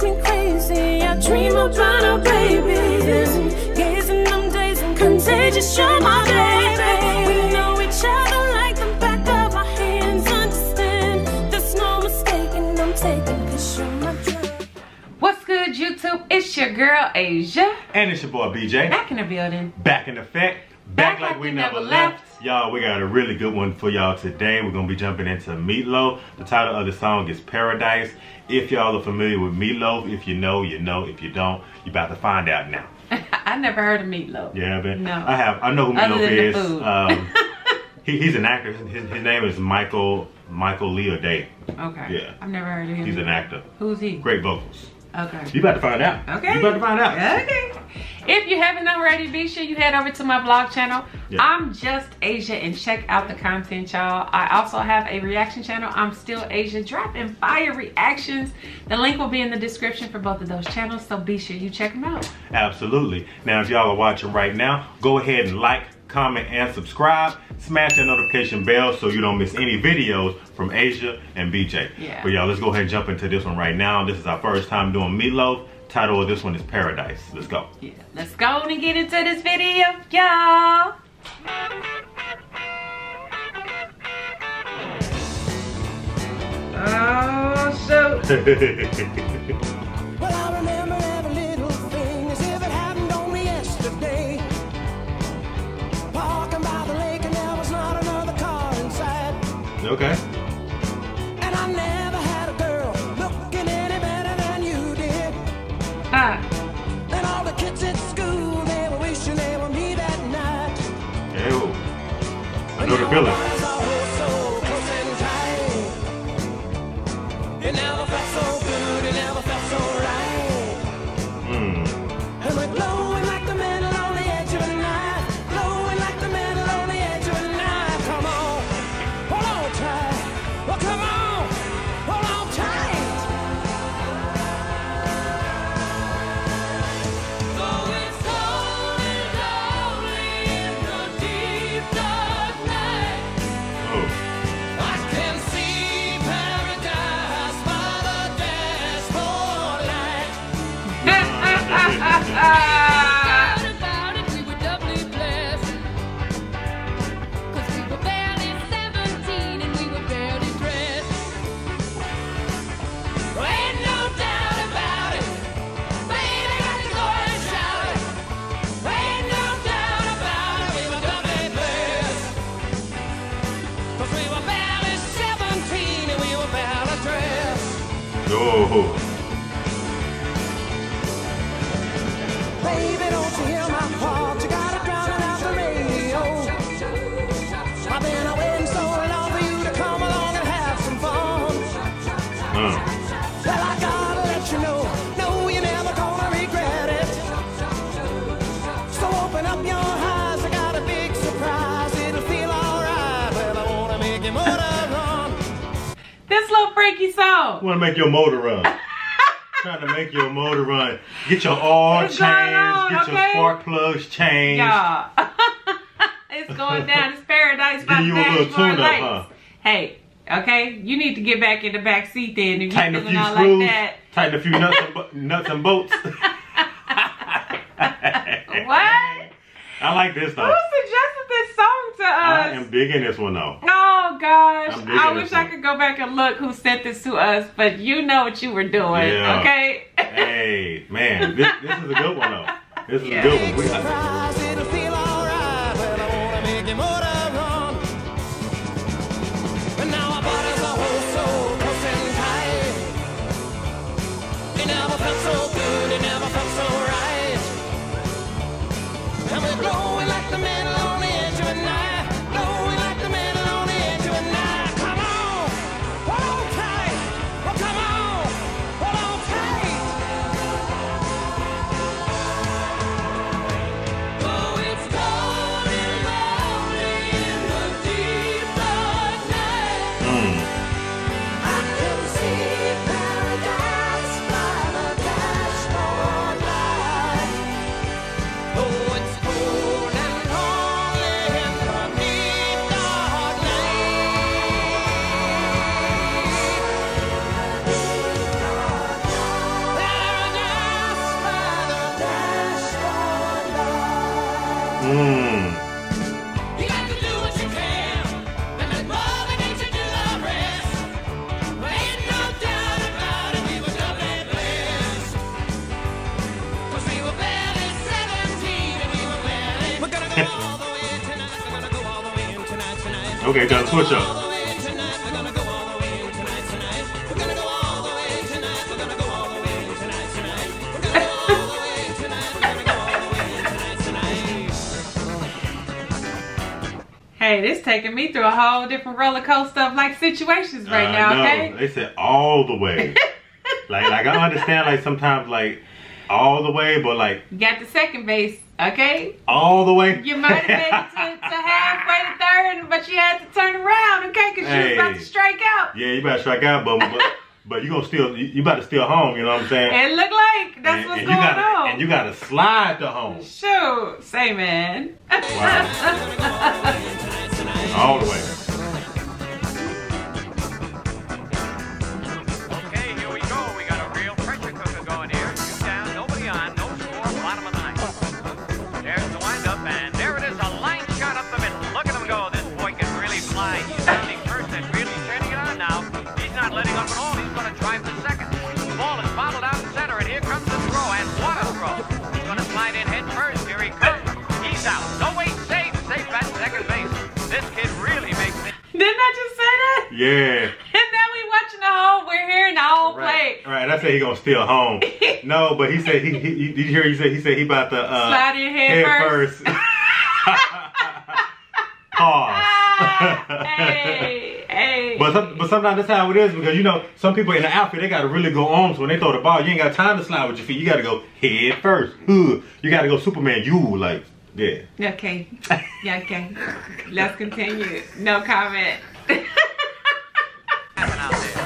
drives me crazy. I dream about our babies, gazing them days and contagious. You're my baby. We know each other like the back of our hands. Understand, there's no mistaking I'm taking this. You're my dream. What's good, YouTube? It's your girl Asia, and it's your boy BJ. Back in the building. Back in effect. Back like we never left. Y'all, we got a really good one for y'all today. We're going to be jumping into Meatloaf. The title of the song is Paradise. If y'all are familiar with Meatloaf, if you know, you know. If you don't, you're about to find out now. I never heard of Meatloaf. Yeah, but no. I have. I know who Meatloaf is. He's an actor. His name is Michael Leo Day. Okay. Yeah. I've never heard of him. He's an actor. Who's he? Great vocals. Okay. You about to find out. Okay. You about to find out. Okay. If you haven't already, be sure you head over to my vlog channel. Yeah. I'm just Asia, and check out the content, y'all. I also have a reaction channel. I'm still Asia, dropping fire reactions. The link will be in the description for both of those channels, so be sure you check them out. Absolutely. Now, if y'all are watching right now, go ahead and like, comment, and subscribe. Smash that notification bell so you don't miss any videos from Asia and BJ. Yeah. But y'all, let's go ahead and jump into this one right now. This is our first time doing Meatloaf. Title of this one is Paradise. Let's go. Yeah. Let's go and get into this video, y'all. Oh, so. Well, I remember every little thing as if it happened only yesterday. Walking by the lake and there was not another car inside. Okay. And I never had a girl looking any better than you did. Ah. And all the kids at school, they were wishing they were me that night. Ew. I know the feeling. It never felt so good, it never felt so right. Mm. And we're blowing like the metal on the edge of a knife. Blowing like the metal on the edge of a knife. Come on, hold on tight. Well, come on, hold on tight. Going slowly, slowly in the deep dark night. I can see paradise by the dashboard light. Thought about it, we were doubly blessed. 'Cause we were barely 17 and we were barely dressed. Ain't no doubt about it. Baby, got to go and shout it. Ain't no doubt about it. We were doubly blessed. 'Cause we were barely 17 and we were barely dressed. Oh. Baby, don't you hear my call? You gotta drown it out the radio. I've been waiting so long for you to come along and have some fun. Well, I gotta let you know, no, you're never gonna regret it. So open up your eyes, I got a big surprise. It'll feel alright. Well, I wanna make your motor run. This little freaky song. I wanna make your motor run. Trying to make your motor run. Get your oil changed. Get your spark plugs changed. Y'all, it's going down. It's Paradise by the Dashboard Light. Hey, okay, you need to get back in the back seat then. If tighten a few screws. Like that. Tighten a few nuts and bolts. What? I like this though. Who suggested this song to us? I am digging this one though. Oh gosh, I wish I could go back and look who sent this to us, but you know what you were doing, yeah. Okay? Hey, man, this is a good one though. This is a good one. We got this. It'll feel alright, but I wanna make your motor run. And now our bodies are whole, so close and tight. It never felt so good, it never felt so right. And we're blowing like the metal on the edge of a night. Okay, done. Switch up. Hey, this taking me through a whole different roller coaster of like situations right now. Okay, they said all the way. like I understand like sometimes like all the way, but like you got the second base. Okay, all the way. You might have made it to halfway to third, but you had to turn around, okay, because you was about to strike out. Yeah, you about to strike out, but you gonna steal. You about to steal home. You know what I'm saying? It look like that's what's going on. And you gotta slide to home. Sure, say man. Wow. All the way. Yeah. And now we watching the whole, we're hearing the whole play. Right, I said he gonna steal home. No, but he said he did you hear he said he about to slide in head first. Pause. Hey. But sometimes that's how it is, because you know some people in the outfit, they gotta really go on. So when they throw the ball, you ain't got time to slide with your feet. You gotta go head first. You gotta go Superman. You like yeah. Okay. Yeah. Okay. Let's continue. No comment. Out there.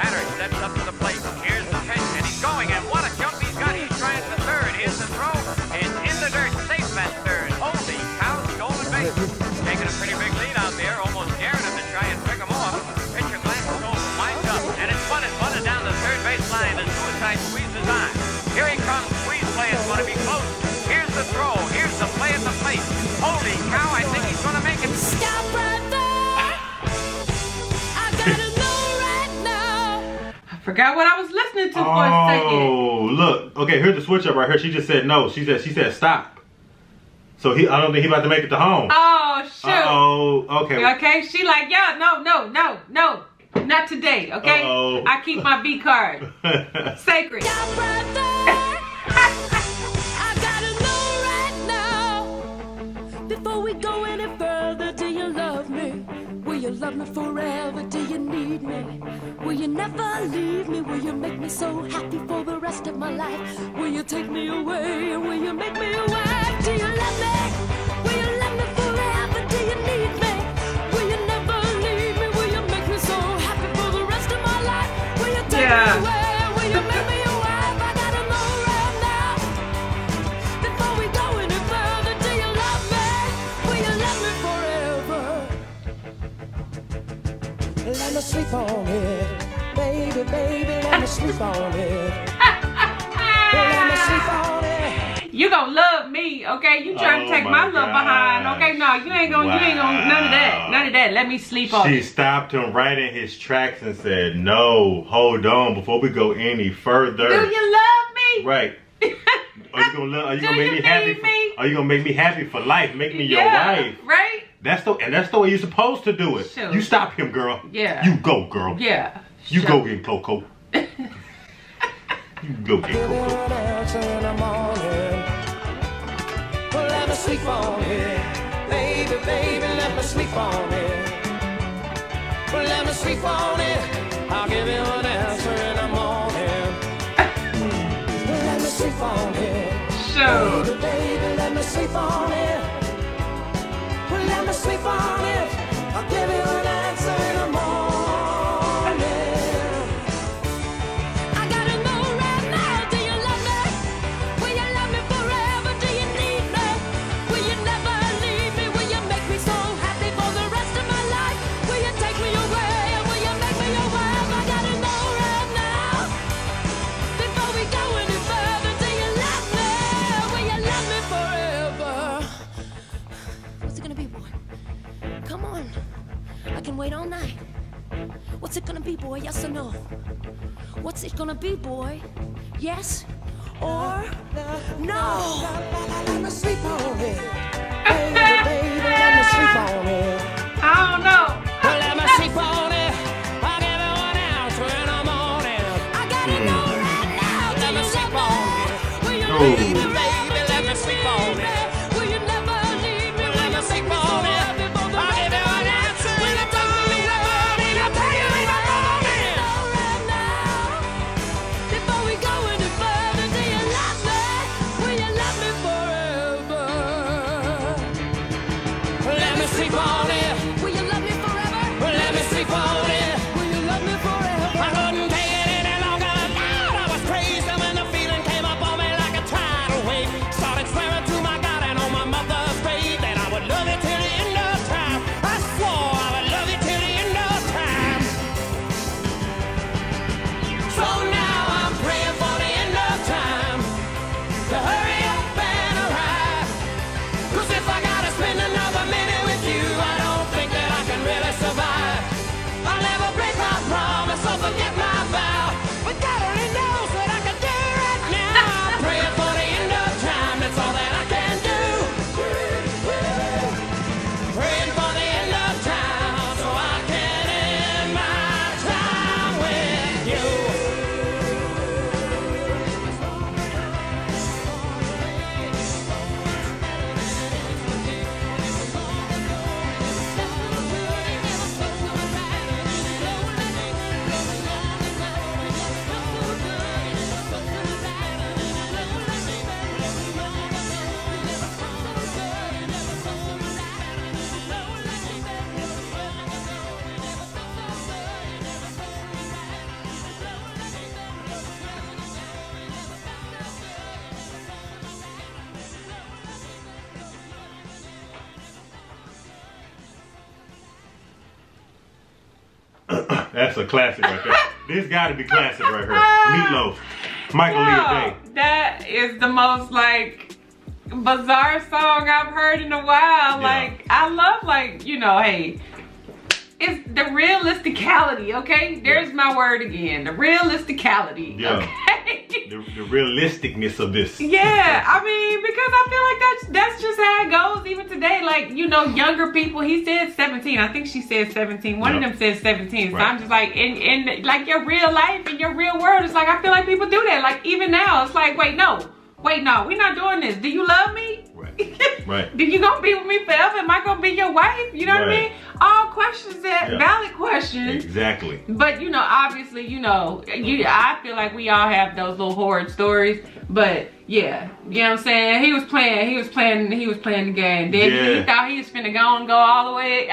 Batter steps up to the plate. Here's the pitch, and he's going, and what a jump he's got. He's trying to third. Here's the throw. It's in the dirt. Safe at third. Holy cow, stolen base. Taking a pretty big lead out there, almost daring him to try and pick him off. Pitcher glances over, winds up, and it's bunted down the third baseline. The suicide squeezes on. Here he comes. Squeeze play is going to be close. Here's the throw. Here's the play at the plate. Holy cow, I think he's going to make it. Stop right there. Forgot what I was listening to for a second. Oh, look. Okay, here's the switch up right here. She just said no. She said stop. So I don't think he about to make it to home. Oh shoot. Oh, okay. Okay, she like, yeah, no, not today. Okay, I keep my B card sacred. I gotta know right now. Before we go any further, do you love me? Will you love me forever? Do you need me? Will you never leave me? Will you make me so happy for the rest of my life? Will you take me away? Will you make me your wife? Do you love me? Will you love me forever? Do you need me? Will you never leave me? Will you make me so happy for the rest of my life? Will you take me away? Will you make me your wife? I gotta know right now. Before we go any further, do you love me? Will you love me forever? Let me sleep on it. Baby, let me sleep on it. Let me sleep on it. You gonna love me, okay? You trying to take my love behind, okay? No, you ain't gonna none of that. Let me sleep on it. She stopped him right in his tracks and said, no, hold on, before we go any further. Do you love me? Right. Are you gonna make me happy for life? Make me your wife. Right? That's the way you're supposed to do it. Sure. You stop him, girl. Yeah. You go, girl. Yeah. You go get Coco. You go get Coco. Let me sleep on it. Baby, let me sleep on it. Let me sleep on it. I'll give you an answer in the morning. Let me sleep on it. Sure. Baby, let me sleep on it. Let me sleep on it. I'll give you an answer in the morning. What's it gonna be, boy? Yes or no? What's it gonna be, boy? Yes or no? Let me sleep on it. Baby, let me sleep on it. I don't know. Well, let me sleep on it. I'll give it one ounce when I'm on it. I gotta know right now. Let me sleep on it. Will you leave me, baby? Let me sleep on it. Will you never leave me? Let me sleep on it. I'll give it one ounce when I'm on it. I'll tell you when I'm on it. Right now, before we go any further, do you love me? Will you love me forever? Let me sleep on it. That's a classic right there. This gotta be classic right here. Meatloaf, Michael Leo Day. That is the most like bizarre song I've heard in a while. Yeah. Like I love like, you know, hey, it's the realisticality, okay? There's my word again, the realisticality, okay? The realisticness of this. Yeah, I mean, because I feel like that's just how it goes even today. Like, you know, younger people, he said 17. I think she said 17. One of them said 17. So I'm just like, in like your real life, in your real world, it's like, I feel like people do that. Like even now, it's like, wait, no. Wait, no, we're not doing this. Do you love me? Right. Do you gonna be with me forever? Am I gonna be your wife? You know what I mean? All questions that valid questions. Exactly. But you know, obviously, you know, I feel like we all have those little horrid stories. But yeah, you know what I'm saying? He was playing the game. Then he thought he was finna go all the way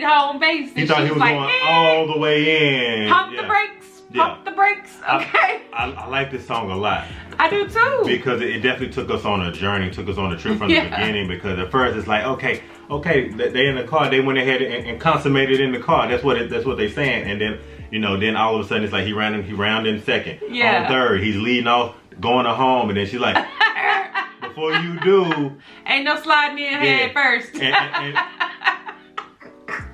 home base. And he thought he was like, going all the way in. Pump the brakes. Pump the brakes. Okay. I like this song a lot. I do too. Because it definitely took us on a journey, took us on a trip from the beginning. Because at first it's like, okay, they in the car, they went ahead and consummated in the car. That's what they saying. And then, you know, then all of a sudden it's like he rounded in second. Yeah. On third, he's leading off, going to home, and then she's like, before you do, ain't no sliding in head first.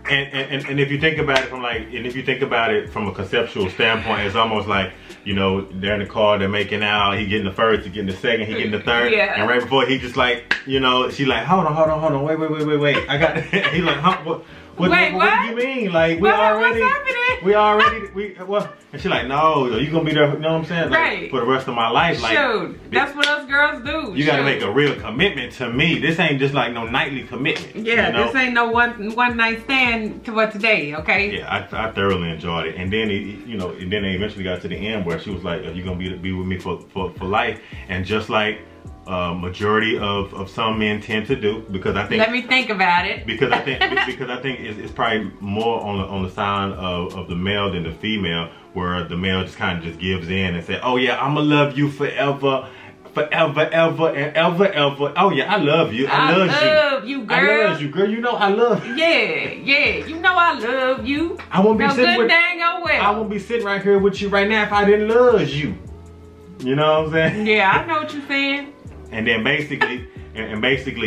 And if you think about it from like, and if you think about it from a conceptual standpoint, it's almost like, you know, they're in the car, they're making out, he getting the first, he getting the second, he getting the third, and right before he just like, you know, she like, hold on, wait, I got, he like, huh, what do you mean? Like, we already, and she like, no, you gonna be there, you know what I'm saying? Like, for the rest of my life. Like, shoot, that's what us girls do. You gotta make a real commitment to me. This ain't just like no nightly commitment. Yeah, you know? This ain't no one night stand to what today, okay? Yeah, I thoroughly enjoyed it. And then, you know, and then they eventually got to the end where she was like, are you gonna be with me for life? And just like, majority of some men tend to do, because I think. Let me think about it. Because I think it's probably more on the side of the male than the female, where the male just kind of just gives in and say, oh yeah, I'ma love you forever, forever, ever and ever, ever. Oh yeah, I love you. I love you, girl. You know I love you. Yeah. You know I love you. I won't be sitting right here with you right now if I didn't love you. You know what I'm saying? Yeah, I know what you're saying. And then basically,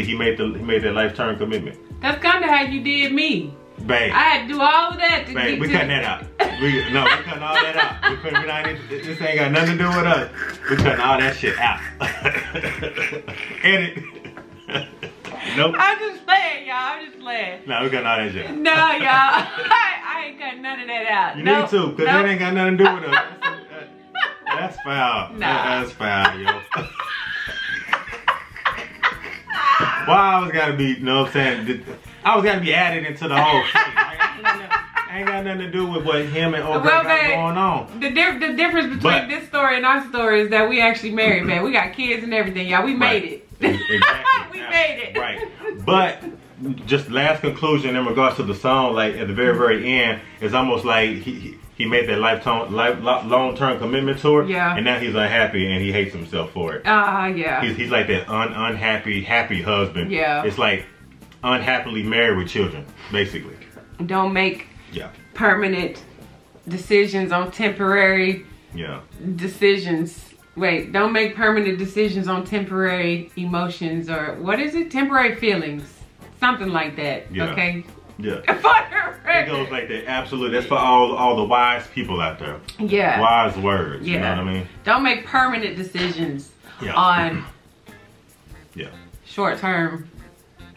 he made that lifetime commitment. That's kind of how you did me. Babe. I had to do all of that to get we cutting that out. We're cutting all that out. This ain't got nothing to do with us. We're cutting all that shit out. Edit. Nope. I'm just playing, y'all. I'm just playing. No, we got none of that shit. No, y'all. I ain't got none of that out. You need to, because that ain't got nothing to do with us. That's foul. No. That's foul, yo. Why I was gotta be, you know what I'm saying? I was gotta be added into the whole thing. I ain't got nothing to do with what him and Oprah got going on. The difference between this story and our story is that we actually married, man. We got kids and everything, y'all. We made it. Exactly. We made it. Right. But just last conclusion in regards to the song, like at the very, very end, it's almost like he made that long-term commitment to it, and now he's unhappy and he hates himself for it. Yeah. He's like that unhappy, happy husband. Yeah. It's like unhappily married with children, basically. Don't make permanent decisions on temporary decisions. Wait, don't make permanent decisions on temporary emotions or what is it? Temporary feelings. Something like that, okay? Yeah. It goes like that. Absolutely. That's for all the wise people out there. Yeah. Wise words. Yeah. You know what I mean? Don't make permanent decisions on short-term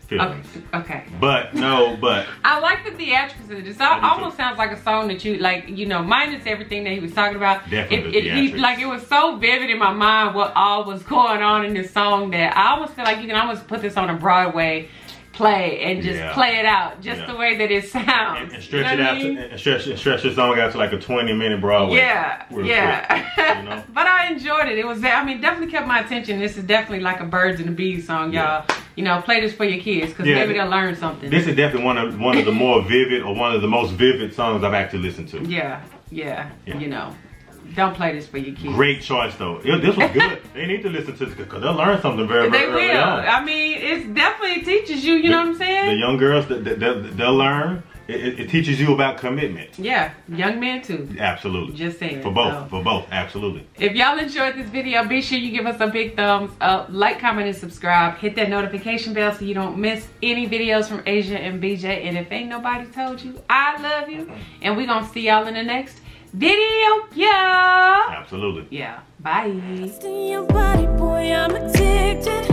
feelings. Okay. But no, but I like the theatrics of it. It almost sounds like a song that you like. You know, minus everything that he was talking about. Definitely it was so vivid in my mind what all was going on in this song that I almost feel like you can almost put this on a Broadway play and just play it out just the way that it sounds and stretch you know it out to, and stretch the song out to like a 20-minute Broadway quick, you know? But I enjoyed it. It was, I mean, definitely kept my attention. This is definitely like a birds and the bees song, y'all. You know, play this for your kids because maybe they'll learn something. This is definitely one of the more vivid or one of the most vivid songs I've actually listened to. Yeah. You know, don't play this for your kids. Great choice though. This was good. They need to listen to this because they'll learn something very, very early on. I mean, it definitely teaches you. You know what I'm saying? The young girls, they'll learn. It teaches you about commitment. Yeah, young men too. Absolutely. Just saying. For both, absolutely. If y'all enjoyed this video, be sure you give us a big thumbs up, like, comment, and subscribe. Hit that notification bell so you don't miss any videos from Asia and BJ. And if ain't nobody told you, I love you. And we gonna see y'all in the next video, yeah. Absolutely. Yeah. Bye. Insisting your body, boy, I'm addicted.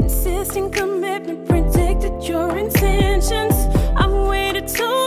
Insisting commitment, predicted your intentions. I've waited too